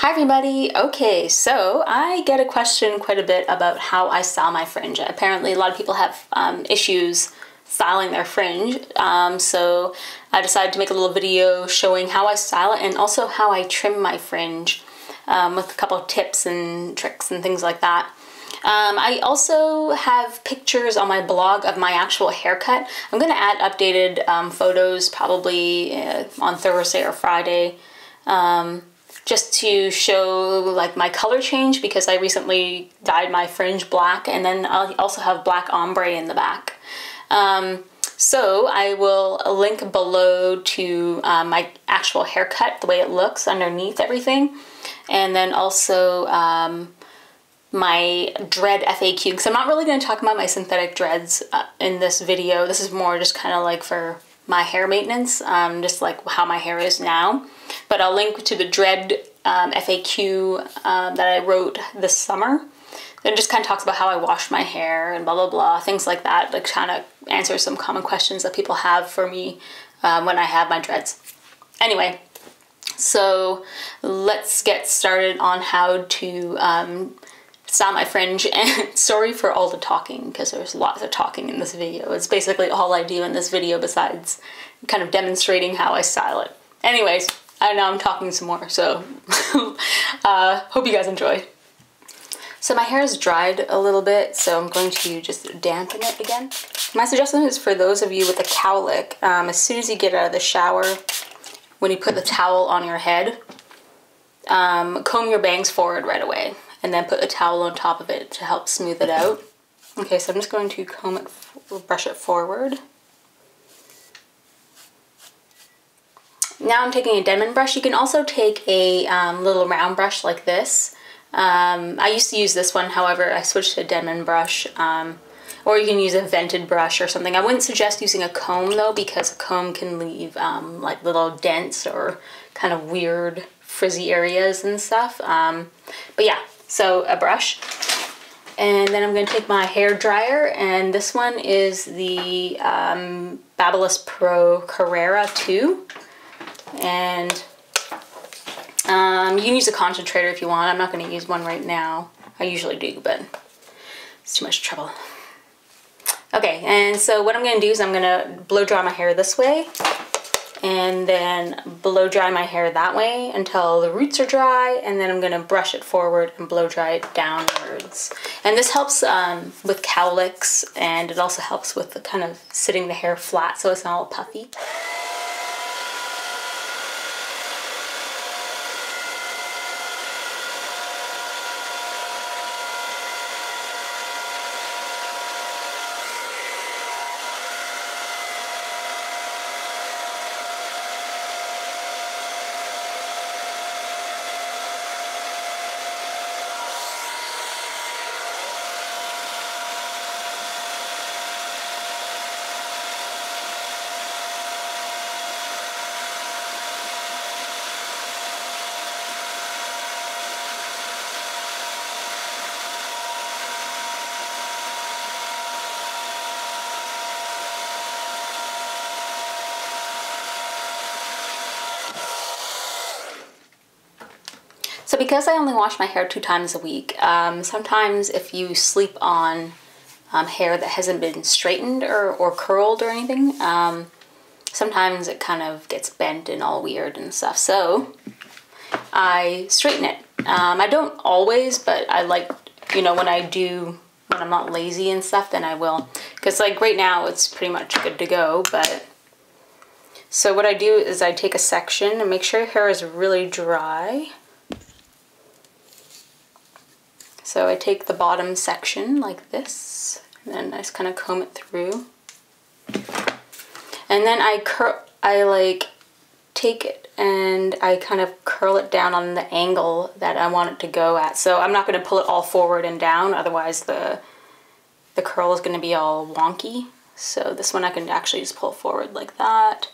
Hi everybody! Okay, so I get a question quite a bit about how I style my fringe. Apparently a lot of people have issues styling their fringe, so I decided to make a little video showing how I style it and also how I trim my fringe with a couple of tips and tricks and things like that. I also have pictures on my blog of my actual haircut. I'm going to add updated photos probably on Thursday or Friday. Just to show like my color change because I recently dyed my fringe black, and then I'll also have black ombre in the back. So I will link below to my actual haircut, the way it looks underneath everything, and then also my dread FAQ, because I'm not really going to talk about my synthetic dreads in this video. This is more just kind of like for my hair maintenance, just like how my hair is now. But I'll link to the dread FAQ that I wrote this summer. It just kind of talks about how I wash my hair and blah, blah, blah, things like that. Like kind of answers some common questions that people have for me when I have my dreads. Anyway, so let's get started on how to style my fringe. And sorry for all the talking, because there's lots of talking in this video. It's basically all I do in this video besides kind of demonstrating how I style it. Anyways, I know I'm talking some more, so hope you guys enjoy. So my hair is dried a little bit, so I'm going to just dampen it again. My suggestion is for those of you with a cowlick, as soon as you get out of the shower, when you put the towel on your head, comb your bangs forward right away, and then put the towel on top of it to help smooth it out. Okay, so I'm just going to brush it forward. Now I'm taking a Denman brush. You can also take a little round brush like this. I used to use this one, however, I switched to a Denman brush. Or you can use a vented brush or something. I wouldn't suggest using a comb though, because a comb can leave like little dents or kind of weird frizzy areas and stuff. But yeah, so a brush. And then I'm going to take my hair dryer, and this one is the Babyliss Pro Carrera 2. And you can use a concentrator if you want. I'm not going to use one right now. I usually do, but it's too much trouble. Okay, and so what I'm going to do is I'm going to blow dry my hair this way, and then blow dry my hair that way until the roots are dry, and then I'm going to brush it forward and blow dry it downwards. And this helps with cowlicks, and it also helps with the kind of sitting the hair flat so it's not all puffy. So because I only wash my hair 2 times a week, sometimes if you sleep on hair that hasn't been straightened or curled or anything, sometimes it kind of gets bent and all weird and stuff. So I straighten it. I don't always, but I like, you know, when I'm not lazy and stuff, then I will. Because like right now it's pretty much good to go, but. So what I do is I take a section and make sure your hair is really dry. So I take the bottom section like this, and then I just kind of comb it through. And then I take it and I kind of curl it down on the angle that I want it to go at. So I'm not going to pull it all forward and down, otherwise the curl is going to be all wonky. So this one I can actually just pull forward like that.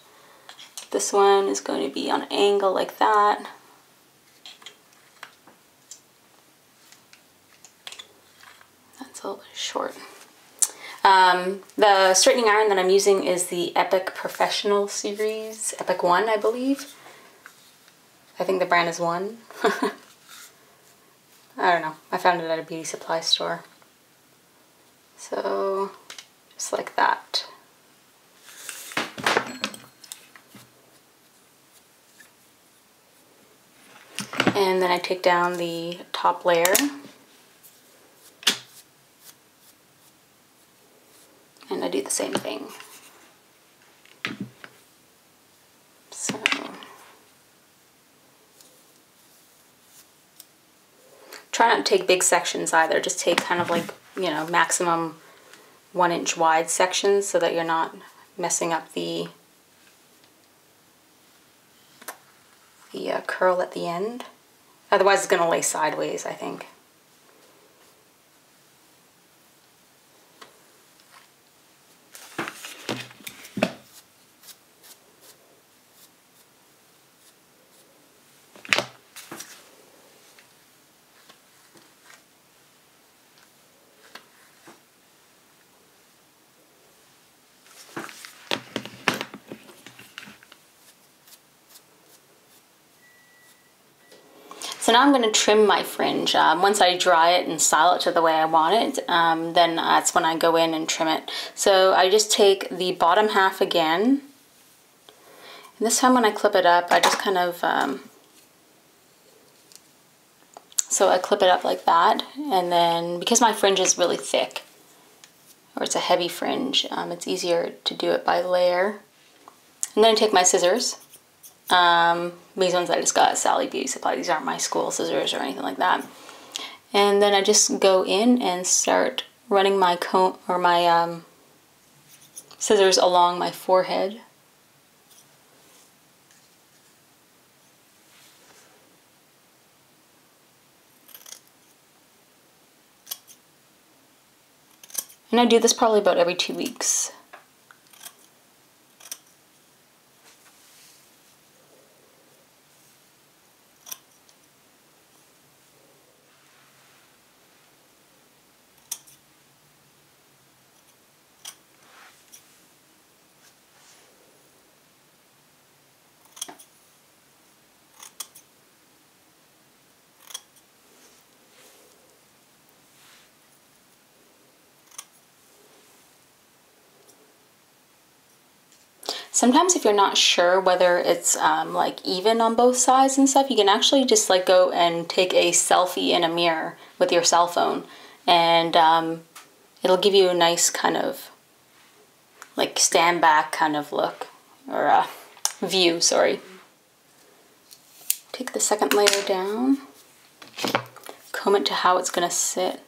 This one is going to be on an angle like that. A little bit short. The straightening iron that I'm using is the Epic Professional Series Epic One, I believe. I think the brand is One. I don't know, I found it at a beauty supply store. So just like that. And then I take down the top layer and I do the same thing. So try not to take big sections either, just take kind of like, you know, maximum 1 inch wide sections so that you're not messing up the curl at the end. Otherwise it's going to lay sideways, I think. So now I'm going to trim my fringe. Once I dry it and style it to the way I want it, then that's when I go in and trim it. So I just take the bottom half again, and this time when I clip it up, I just kind of, so I clip it up like that, and then because my fringe is really thick, or it's a heavy fringe, it's easier to do it by layer. I'm going to take my scissors. These ones I just got at Sally Beauty Supply. These aren't my school scissors or anything like that. And then I just go in and start running my comb or my scissors along my forehead. And I do this probably about every 2 weeks. Sometimes if you're not sure whether it's like even on both sides and stuff, you can actually just like go and take a selfie in a mirror with your cell phone, and it'll give you a nice kind of like stand back kind of look or view, sorry. Take the second layer down, comb it to how it's gonna sit.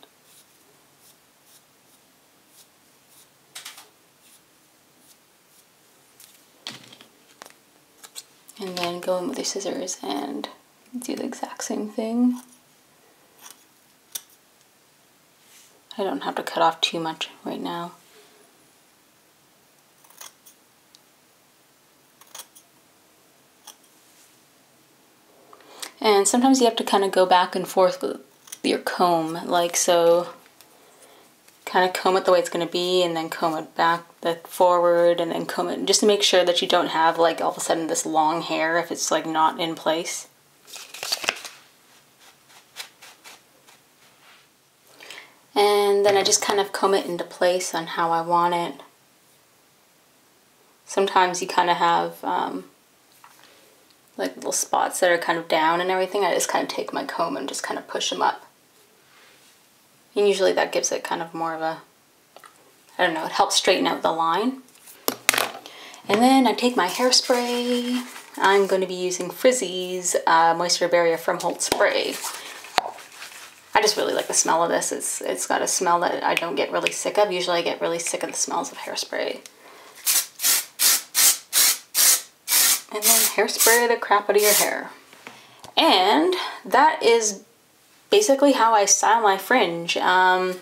And then go in with your scissors and do the exact same thing. I don't have to cut off too much right now. And sometimes you have to kind of go back and forth with your comb, like so. Kind of comb it the way it's going to be, and then comb it back, forward, and then comb it, just to make sure that you don't have like all of a sudden this long hair if it's like not in place. And then I just kind of comb it into place on how I want it. Sometimes you kind of have like little spots that are kind of down and everything. I just kind of take my comb and just kind of push them up. And usually that gives it kind of more of a, I don't know, it helps straighten out the line. And then I take my hairspray. I'm going to be using Frizzies Moisture Barrier from Hold Spray. I just really like the smell of this. It's got a smell that I don't get really sick of. Usually I get really sick of the smells of hairspray. And then hairspray the crap out of your hair. And that is basically how I style my fringe, and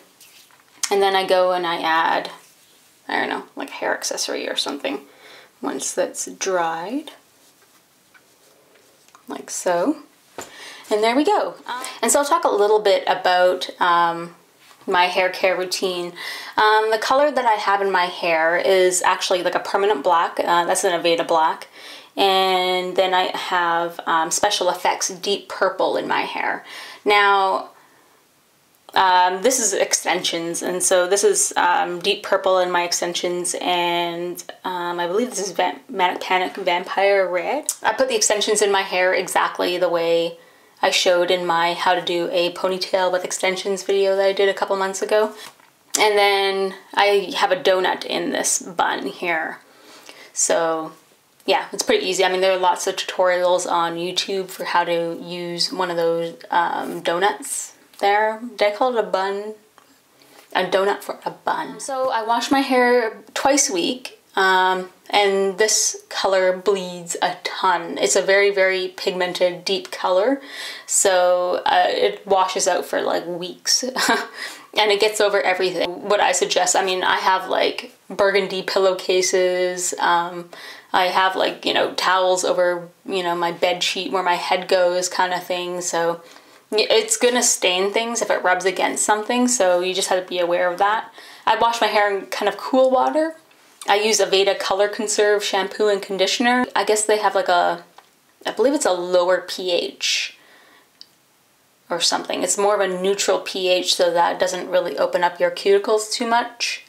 then I go and I add, I don't know, like a hair accessory or something once that's dried, like so, and there we go. And so I'll talk a little bit about my hair care routine. The color that I have in my hair is actually like a permanent black, that's an Aveda black. And then I have Special Effects Deep Purple in my hair. Now, This is extensions, and so this is deep purple in my extensions, and I believe this is Manic Panic Vampire Red. I put the extensions in my hair exactly the way I showed in my how to do a ponytail with extensions video that I did a couple months ago. And then I have a donut in this bun here. So yeah, it's pretty easy. I mean, there are lots of tutorials on YouTube for how to use one of those donuts there. Did I call it a bun? A donut for a bun. So I wash my hair twice a week, and this color bleeds a ton. It's a very, very pigmented, deep color. So it washes out for like weeks. And it gets over everything. What I suggest, I mean, I have like burgundy pillowcases, I have like, you know, towels over, you know, my bed sheet where my head goes kind of thing. So it's gonna stain things if it rubs against something, so you just have to be aware of that. I wash my hair in kind of cool water. I use Aveda Color Conserve shampoo and conditioner. I guess they have like a, I believe it's a lower pH or something. It's more of a neutral pH so that it doesn't really open up your cuticles too much.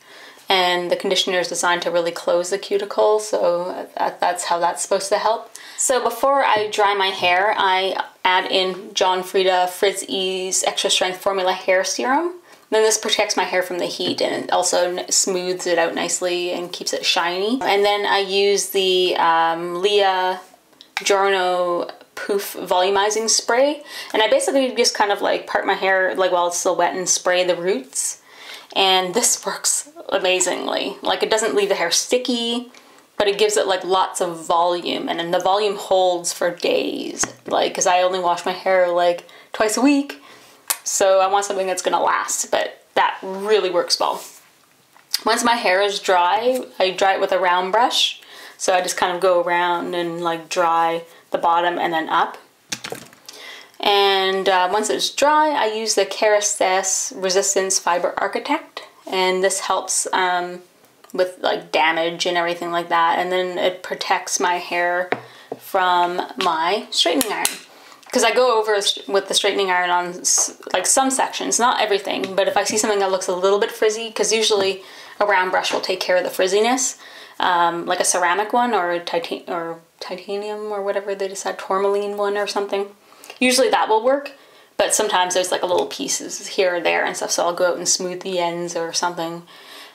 And the conditioner is designed to really close the cuticle, so that's how that's supposed to help. So before I dry my hair, I add in John Frieda Frizz Ease Extra Strength Formula Hair Serum. Then this protects my hair from the heat, and it also smooths it out nicely and keeps it shiny. And then I use the L'Oréal Journo Poof Volumizing Spray, and I basically just kind of like part my hair like while it's still wet and spray the roots, and this works amazingly. Like, it doesn't leave the hair sticky, but it gives it like lots of volume, and then the volume holds for days, like, because I only wash my hair like twice a week, so I want something that's gonna last, but that really works well. Once my hair is dry, I dry it with a round brush, so I just kind of go around and like dry the bottom and then up. And once it's dry, I use the Kerastase Resistance Fiber Architect, and this helps with like damage and everything like that, and then it protects my hair from my straightening iron, because I go over with the straightening iron on like some sections, not everything, but if I see something that looks a little bit frizzy, because usually a round brush will take care of the frizziness, like a ceramic one or a titanium or whatever they decide, tourmaline one or something. Usually that will work, but sometimes there's like a little pieces here or there and stuff, so I'll go out and smooth the ends or something.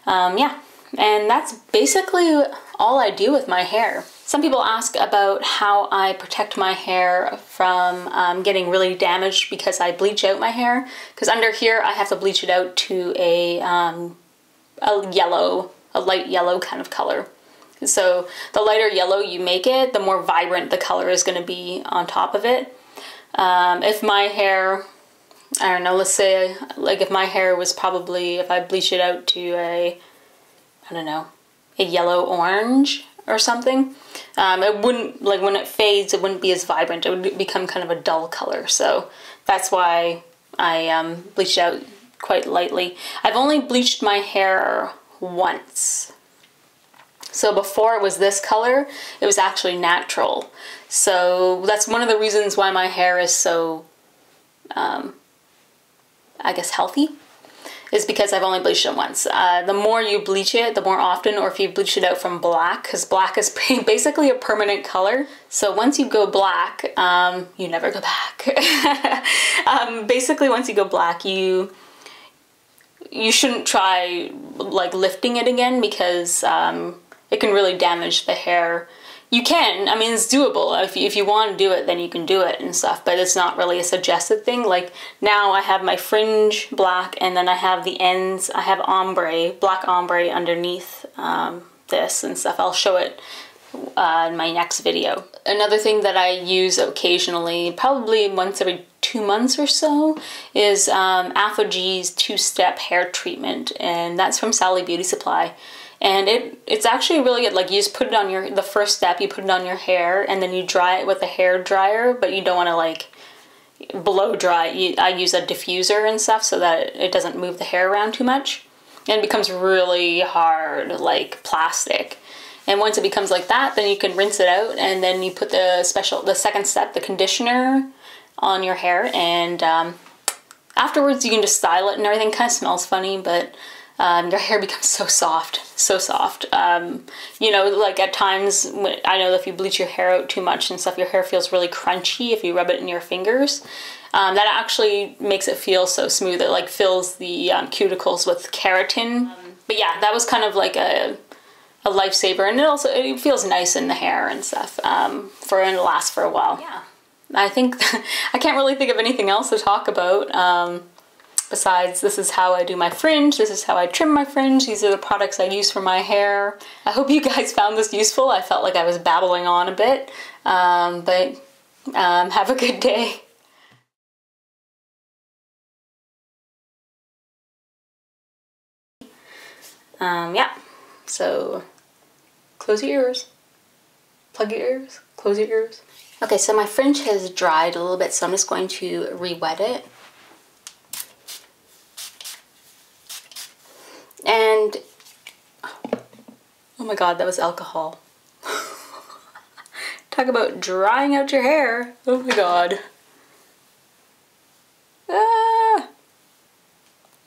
Yeah, and that's basically all I do with my hair. Some people ask about how I protect my hair from getting really damaged because I bleach out my hair, because under here I have to bleach it out to a yellow, a light yellow kind of color. So the lighter yellow you make it, the more vibrant the color is going to be on top of it. If my hair, I don't know, let's say, like if my hair was probably, if I bleach it out to a, I don't know, a yellow-orange or something, it wouldn't, like when it fades, it wouldn't be as vibrant. It would become kind of a dull color. So that's why I bleached out quite lightly. I've only bleached my hair once. So before it was this color, it was actually natural. So that's one of the reasons why my hair is so, I guess, healthy, is because I've only bleached it once. The more you bleach it, the more often, or if you bleach it out from black, because black is basically a permanent color. So once you go black, you never go back. Basically, once you go black, you shouldn't try like lifting it again, because it can really damage the hair. You can, I mean, it's doable. If you want to do it, then you can do it and stuff, but it's not really a suggested thing. Like now I have my fringe black, and then I have the ends, I have ombre, black ombre underneath this and stuff. I'll show it in my next video. Another thing that I use occasionally, probably once every 2 months or so, is Aphogee's Two-Step Hair Treatment, and that's from Sally Beauty Supply. And it's actually really good. Like, you just put it on your, the first step, you put it on your hair, and then you dry it with a hair dryer, but you don't want to like blow dry. I use a diffuser and stuff so that it doesn't move the hair around too much, and it becomes really hard, like plastic. And once it becomes like that, then you can rinse it out, and then you put the second step, the conditioner, on your hair, and Afterwards, you can just style it and everything. Kind of smells funny, but your hair becomes so soft, so soft. You know, like at times, when, I know if you bleach your hair out too much and stuff, your hair feels really crunchy if you rub it in your fingers. That actually makes it feel so smooth. It like fills the cuticles with keratin. But yeah, that was kind of like a lifesaver, and it also it feels nice in the hair and stuff. And it lasts for a while. Yeah, I think I can't really think of anything else to talk about. Besides, this is how I do my fringe, this is how I trim my fringe, these are the products I use for my hair. I hope you guys found this useful. I felt like I was babbling on a bit, but have a good day. Yeah, so close your ears, plug your ears, close your ears. Okay, so my fringe has dried a little bit, so I'm just going to re-wet it. And, oh my god, that was alcohol. Talk about drying out your hair. Oh my god. Ah.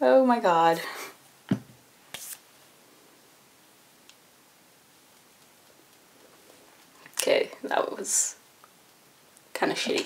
Oh my god. Okay, that was kind of shitty.